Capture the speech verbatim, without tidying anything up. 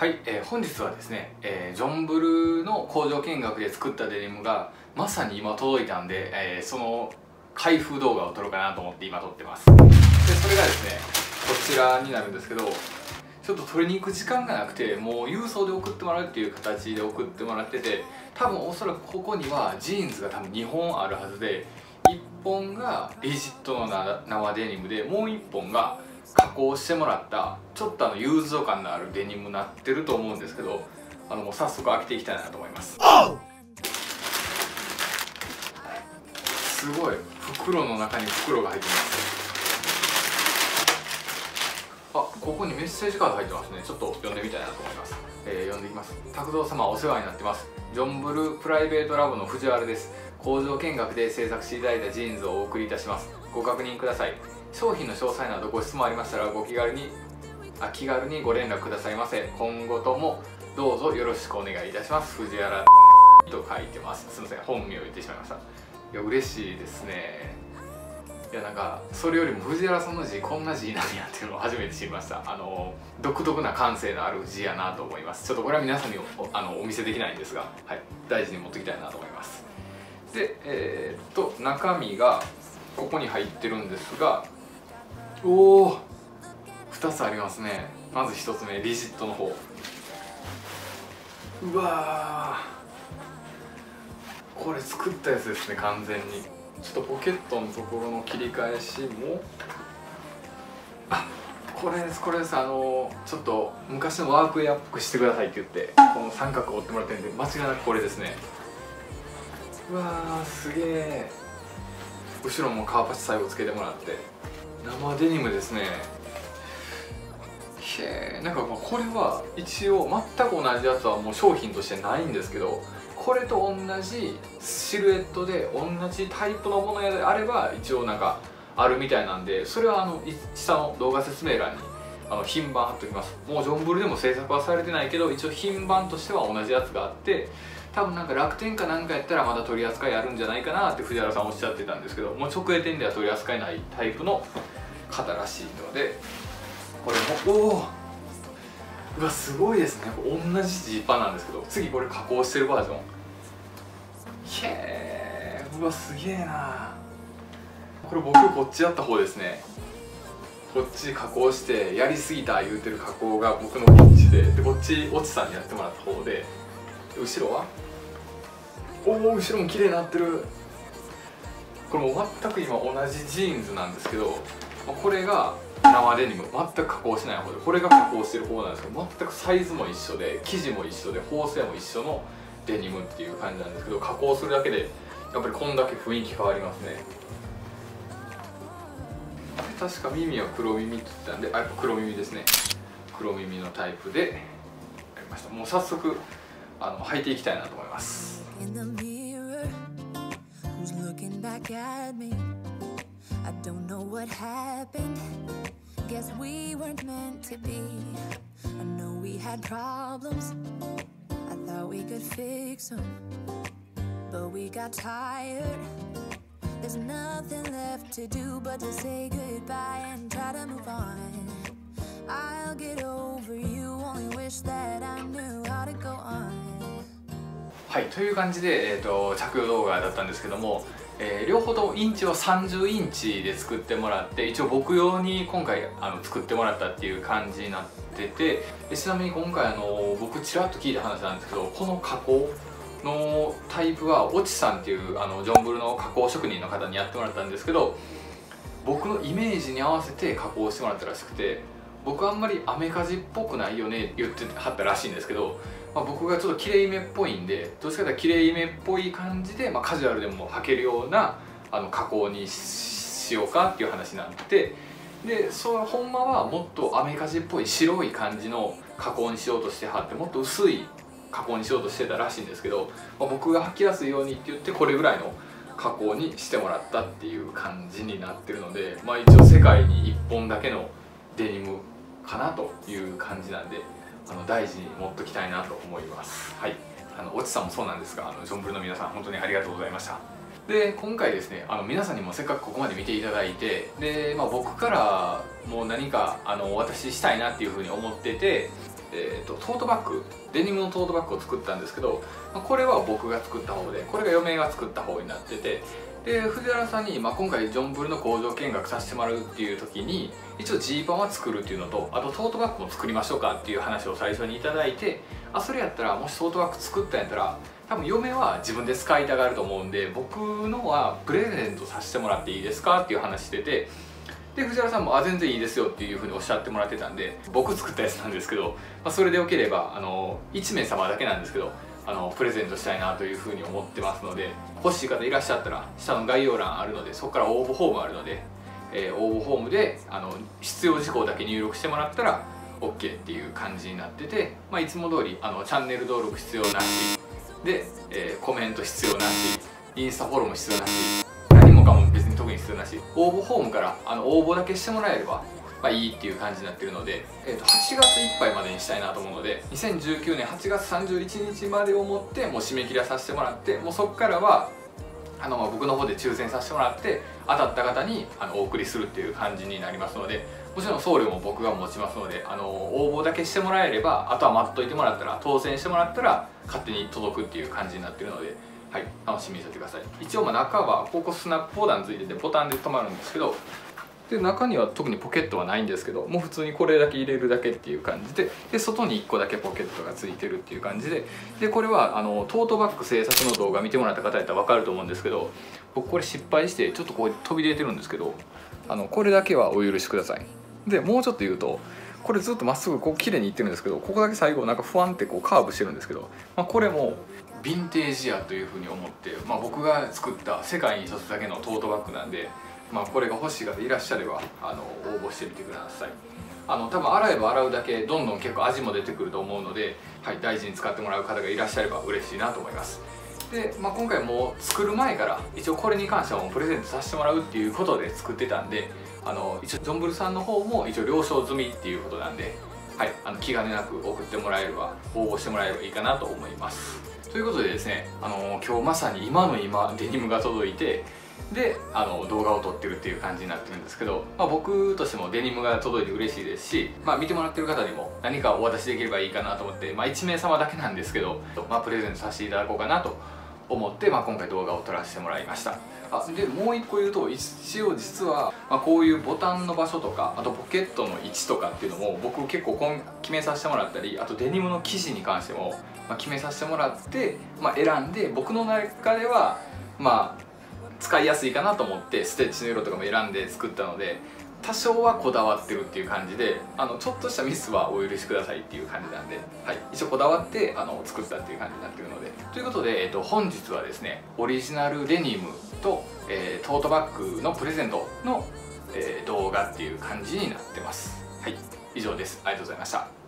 はい、えー、本日はですね、えー、ジョンブルの工場見学で作ったデニムがまさに今届いたんで、えー、その開封動画を撮ろうかなと思って今撮ってます。でそれがですねこちらになるんですけど、ちょっと取りに行く時間がなくてもう郵送で送ってもらうっていう形で送ってもらってて、多分おそらくここにはジーンズが多分にほんあるはずで、いっぽんがリジットの生デニムで、もういっぽんが加工してもらったちょっとあのユーズド感のあるデニムになってると思うんですけど、あのもう早速開けていきたいなと思います。すごい袋の中に袋が入ってます。あ、ここにメッセージカード入ってますね。ちょっと読んでみたいなと思います。えー、読んでいきます。拓三様お世話になってます。ジョンブルプライベートラボの藤原です。工場見学で制作していただいたジーンズをお送りいたします。ご確認ください。商品の詳細などご質問ありましたらご気軽にあ気軽にご連絡くださいませ。今後ともどうぞよろしくお願いいたします。藤原と書いてます。すみません、本名を言ってしまいました。いや嬉しいですね。いやなんかそれよりも藤原さんの字こんな字なんやっていうのを初めて知りました。あの独特な感性のある字やなと思います。ちょっとこれは皆さんに お, あのお見せできないんですが、はい、大事に持っていきたいなと思います。でえー、っと中身がここに入ってるんですが、おおふたつありますね。まずひとつめリジットの方。うわーこれ作ったやつですね。完全にちょっとポケットのところの切り返しも、あこれですこれです。あのちょっと昔のワークウェアっぽくしてくださいって言ってこの三角を折ってもらってるんで間違いなくこれですね。うわーすげえ。後ろもカーパチ最後つけてもらって生デニムですね。へえ。なんかこれは一応全く同じやつはもう商品としてないんですけど、これと同じシルエットで同じタイプのものであれば一応なんかあるみたいなんで、それはあの下の動画説明欄にあの品番貼っておきます。もうジョンブルでも制作はされてないけど一応品番としては同じやつがあって、多分なんか楽天かなんかやったらまだ取り扱いあるんじゃないかなって藤原さんおっしゃってたんですけど、もう直営店では取り扱いないタイプの型らしいので、これもおおうわすごいですね。同じジーパンなんですけど、次これ加工してるバージョン。へえうわすげえな。これ僕こっちやった方ですね。こっち加工してやりすぎた言うてる加工が僕のこっちで、でこっち越智さんにやってもらった方で、後ろはおお後ろも綺麗になってる。これも全く今同じジーンズなんですけど、これが生デニム全く加工しない方で、これが加工してる方なんですけど全くサイズも一緒で生地も一緒で縫製も一緒のデニムっていう感じなんですけど、加工するだけでやっぱりこんだけ雰囲気変わりますね。確か耳は黒耳って言ったんで、あ黒耳ですね。黒耳のタイプでありました。もう早速あの履いていきたいなと思います。There's nothing left to do but to say goodbye and try to move on. I'll get over you, only wish that I knew how to go on. はい、という感じで、えーと、着用動画だったんですけども、えー、両方ともインチはさんじゅうインチで作ってもらって、一応僕用に今回あの作ってもらったっていう感じになってて、でちなみに今回あの僕ちらっと聞いた話なんですけど、この加工のタイプは越智さんっていうあのジョンブルの加工職人の方にやってもらったんですけど、僕のイメージに合わせて加工してもらったらしくて、僕あんまりアメカジっぽくないよねって言ってはったらしいんですけど、まあ、僕がちょっときれいめっぽいんで、どっちかというときれいめっぽい感じで、まあ、カジュアルでも履けるようなあの加工にしようかっていう話になって、でそのほんまはもっとアメカジっぽい白い感じの加工にしようとしてはって、もっと薄い加工にしようとしてたらしいんですけど、まあ、僕が履きやすいようにって言ってこれぐらいの加工にしてもらったっていう感じになってるので、まあ、一応世界にいっぽんだけのデニムかなという感じなんで、あの大事に持っときたいなと思います。はい、あの越智さんもそうなんですが、あのジョンブルの皆さん本当にありがとうございました。で今回ですね、あの皆さんにもせっかくここまで見ていただいて、で、まあ、僕からもう何かあのお渡ししたいなっていうふうに思ってて、えー、とトートバッグ、デニムのトートバッグを作ったんですけど、まあ、これは僕が作った方で、これが嫁が作った方になってて、で藤原さんに、まあ、今回ジョンブルの工場見学させてもらうっていう時に一応ジーパンは作るっていうのと、あとトートバッグも作りましょうかっていう話を最初にいただいて、あそれやったらもしトートバッグ作ったんやったら多分嫁は自分で使いたがると思うんで、僕のはプレゼントさせてもらっていいですかっていう話してて。で藤原さんも「あ全然いいですよ」っていうふうにおっしゃってもらってたんで、僕作ったやつなんですけど、まあ、それでよければあのいち名様だけなんですけどあのプレゼントしたいなというふうに思ってますので、欲しい方いらっしゃったら下の概要欄あるので、そこから応募フォームあるので、えー、応募フォームであの必要事項だけ入力してもらったら OK っていう感じになってて、まあ、いつも通りあのチャンネル登録必要なしで、えー、コメント必要なし、インスタフォローも必要なし。別に特に必要なし、応募フォームからあの応募だけしてもらえれば、まあ、いいっていう感じになってるので、えー、とはちがついっぱいまでにしたいなと思うので、にせんじゅうきゅうねんはちがつさんじゅういちにちまでをもってもう締め切らさせてもらって、もうそこからはあのまあ僕の方で抽選させてもらって当たった方にあのお送りするっていう感じになりますので、もちろん送料も僕が持ちますので、あの応募だけしてもらえれば、あとは待っといてもらったら、当選してもらったら勝手に届くっていう感じになってるので。はい、楽しみにしててください。一応まあ中はここスナップボタンついててボタンで止まるんですけど、で中には特にポケットはないんですけど、もう普通にこれだけ入れるだけっていう感じで、で外にいっこだけポケットがついてるっていう感じで、でこれはあのトートバッグ制作の動画見てもらった方やったら分かると思うんですけど、僕これ失敗してちょっとこう飛び出てるんですけど、あのこれだけはお許しください。でもうちょっと言うと、これずっとまっすぐこう綺麗にいってるんですけど、ここだけ最後なんかふわんってこうカーブしてるんですけど、まあ、これもヴィンテージやというふうに思って、まあ、僕が作った世界に一つだけのトートバッグなんで、まあ、これが欲しい方いらっしゃればあの応募してみてください。あの多分洗えば洗うだけどんどん結構味も出てくると思うので、はい、大事に使ってもらう方がいらっしゃれば嬉しいなと思います。で、まあ、今回もう作る前から一応これに関してはもうプレゼントさせてもらうっていうことで作ってたんで、あの一応ジョンブルさんの方も一応了承済みっていうことなんで、はい、あの気兼ねなく送ってもらえれば、応募してもらえればいいかなと思います。ということでですね、あのー、今日まさに今の今デニムが届いて、であの動画を撮ってるっていう感じになってるんですけど、まあ、僕としてもデニムが届いて嬉しいですし、まあ、見てもらってる方にも何かお渡しできればいいかなと思って、まあ、いち名様だけなんですけど、まあ、プレゼントさせていただこうかなと思って、まあ、今回動画を撮らせてもらいました。あでもう一個言うと、一応実は、まあ、こういうボタンの場所とか、あとポケットの位置とかっていうのも僕結構決めさせてもらったり、あとデニムの生地に関しても、まあ、決めさせてもらって、まあ、選んで、僕の中ではまあ使いやすいかなと思ってステッチの色とかも選んで作ったので、多少はこだわってるっていう感じで、あのちょっとしたミスはお許しくださいっていう感じなんで、はい、一応こだわってあの作ったっていう感じになってるので。ということで、えっと、本日はですね、オリジナルデニムと、えー、トートバッグのプレゼントの、えー、動画っていう感じになってます。はい、以上です。ありがとうございました。